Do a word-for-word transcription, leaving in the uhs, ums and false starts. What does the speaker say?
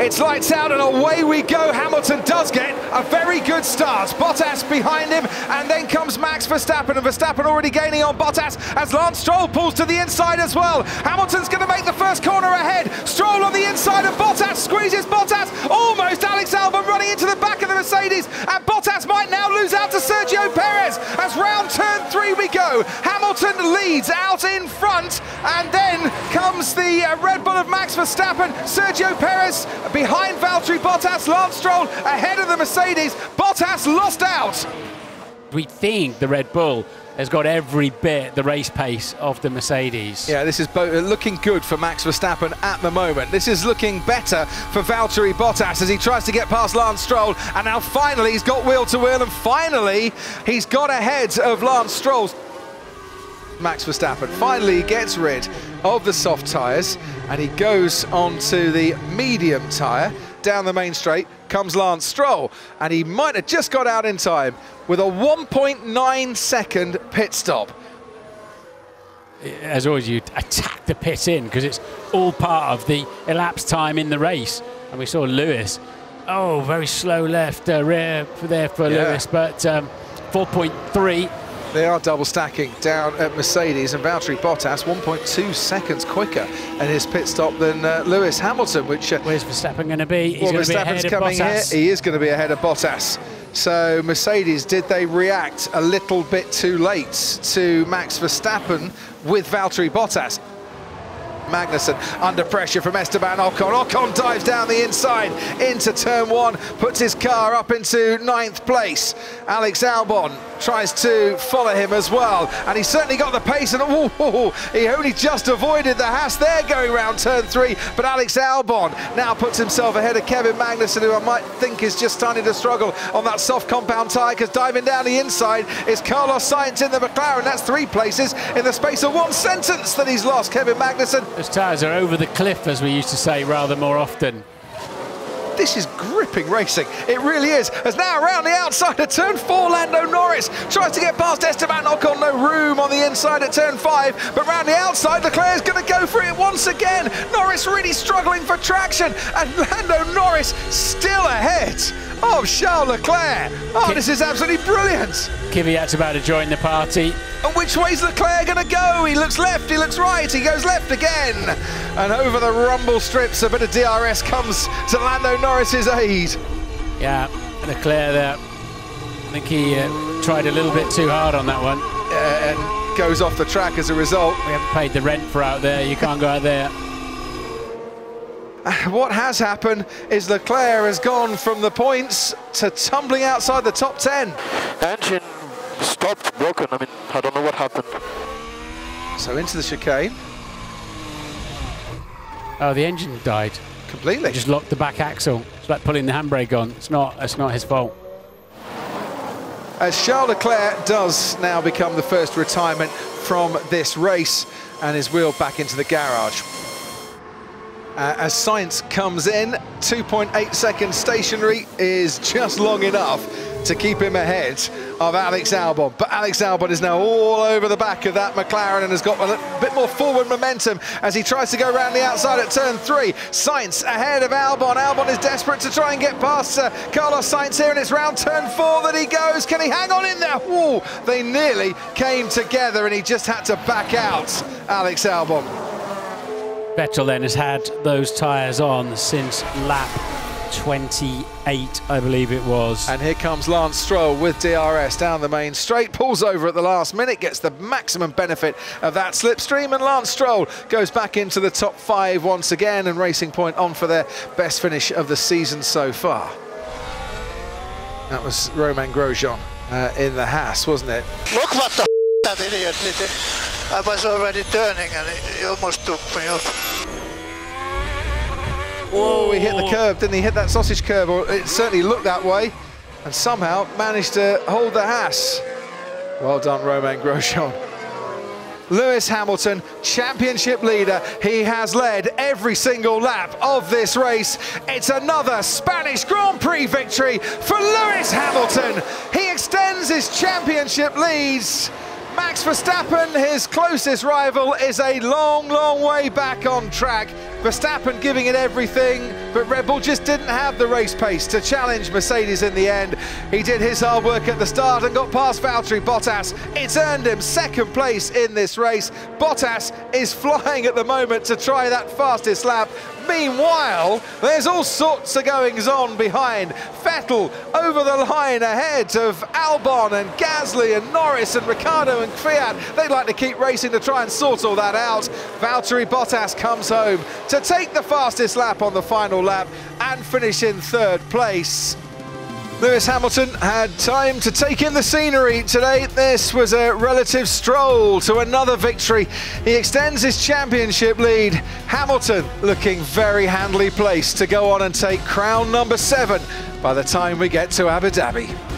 It's lights out and away we go. Hamilton does get a very good start. Bottas behind him, and then comes Max Verstappen, and Verstappen already gaining on Bottas as Lance Stroll pulls to the inside as well. Hamilton's going to make the first corner ahead. Stroll on the inside, and Bottas squeezes Bottas. Almost Alex Albon running into the back of the Mercedes, and Bottas might now lose out to Sergio Perez as round turn three we go. Hamilton leads out in front, and then comes the uh, Red Bull of Max Verstappen. Sergio Perez behind Valtteri Bottas, Lance Stroll ahead of the Mercedes. Bottas lost out. We think the Red Bull has got every bit the race pace of the Mercedes. Yeah, this is looking good for Max Verstappen at the moment. This is looking better for Valtteri Bottas as he tries to get past Lance Stroll, and now finally he's got wheel to wheel, and finally he's got ahead of Lance Stroll. Max Verstappen finally gets rid of the soft tyres and he goes onto the medium tyre. Down the main straight comes Lance Stroll, and he might have just got out in time with a one point nine second pit stop. As always, you attack the pit in because it's all part of the elapsed time in the race. And we saw Lewis, oh, very slow left uh, rear there for yeah. Lewis, but um, four point three. They are double stacking down at Mercedes, and Valtteri Bottas one point two seconds quicker in his pit stop than uh, Lewis Hamilton, which... Uh, Where's Verstappen going to be? He's well, going to be ahead of Bottas. Here. He is going to be ahead of Bottas. So Mercedes, did they react a little bit too late to Max Verstappen with Valtteri Bottas? Magnussen under pressure from Esteban Ocon. Ocon dives down the inside into turn one, puts his car up into ninth place. Alex Albon tries to follow him as well, and he's certainly got the pace, and oh, oh, oh, he only just avoided the Haas there going round turn three, but Alex Albon now puts himself ahead of Kevin Magnussen, who I might think is just starting to struggle on that soft compound tyre, because diving down the inside is Carlos Sainz in the McLaren. That's three places in the space of one sentence that he's lost, Kevin Magnussen. Those tyres are over the cliff, as we used to say, rather more often. This is gripping racing, it really is, as now around the outside of turn four, Lando Norris tries to get past Esteban Ocon, no room on the inside at turn five, but round the outside, Leclerc's going to go for it once again. Norris really struggling for traction, and Lando Norris still ahead of Charles Leclerc. Oh, this is absolutely brilliant. Kvyat's about to join the party. And which way's Leclerc going to go? He looks left, he looks right, he goes left again. And over the rumble strips, a bit of D R S comes to Lando Norris's aid. Yeah, Leclerc there. I think he uh, tried a little bit too hard on that one. Yeah, and goes off the track as a result. We haven't paid the rent for out there, you can't go out there. What has happened is Leclerc has gone from the points to tumbling outside the top ten. Engine stopped, broken. I mean, I don't know what happened. So into the chicane. Oh, the engine died completely. He just locked the back axle. It's like pulling the handbrake on. It's not. It's not his fault. As Charles Leclerc does now become the first retirement from this race, and is wheeled back into the garage. Uh, as Sainz comes in, two point eight seconds stationary is just long enough to keep him ahead of Alex Albon. But Alex Albon is now all over the back of that McLaren and has got a bit more forward momentum as he tries to go around the outside at turn three. Sainz ahead of Albon. Albon is desperate to try and get past uh, Carlos Sainz here, and it's round turn four that he goes. Can he hang on in there? Ooh, they nearly came together and he just had to back out, Alex Albon. Vettel then has had those tyres on since lap twenty-eight, I believe it was. And here comes Lance Stroll with D R S down the main straight, pulls over at the last minute, gets the maximum benefit of that slipstream, and Lance Stroll goes back into the top five once again, and Racing Point on for their best finish of the season so far. That was Romain Grosjean uh, in the Haas, wasn't it? Look what the f*** that idiot did. I was already turning and it almost took me off. Oh, he hit the curb, didn't he? Hit that sausage curb, or it certainly looked that way, and somehow managed to hold the Haas. Well done, Romain Grosjean. Lewis Hamilton, championship leader. He has led every single lap of this race. It's another Spanish Grand Prix victory for Lewis Hamilton. He extends his championship leads. Max Verstappen, his closest rival, is a long, long way back on track. Verstappen giving it everything. but Red Bull just didn't have the race pace to challenge Mercedes in the end. He did his hard work at the start and got past Valtteri Bottas. It's earned him second place in this race. Bottas is flying at the moment to try that fastest lap. Meanwhile, there's all sorts of goings-on behind. Vettel over the line ahead of Albon and Gasly and Norris and Ricardo and Kvyat. They'd like to keep racing to try and sort all that out. Valtteri Bottas comes home to take the fastest lap on the final lap and finish in third place. Lewis Hamilton had time to take in the scenery today. This was a relative stroll to another victory. He extends his championship lead. Hamilton looking very handily placed to go on and take crown number seven by the time we get to Abu Dhabi.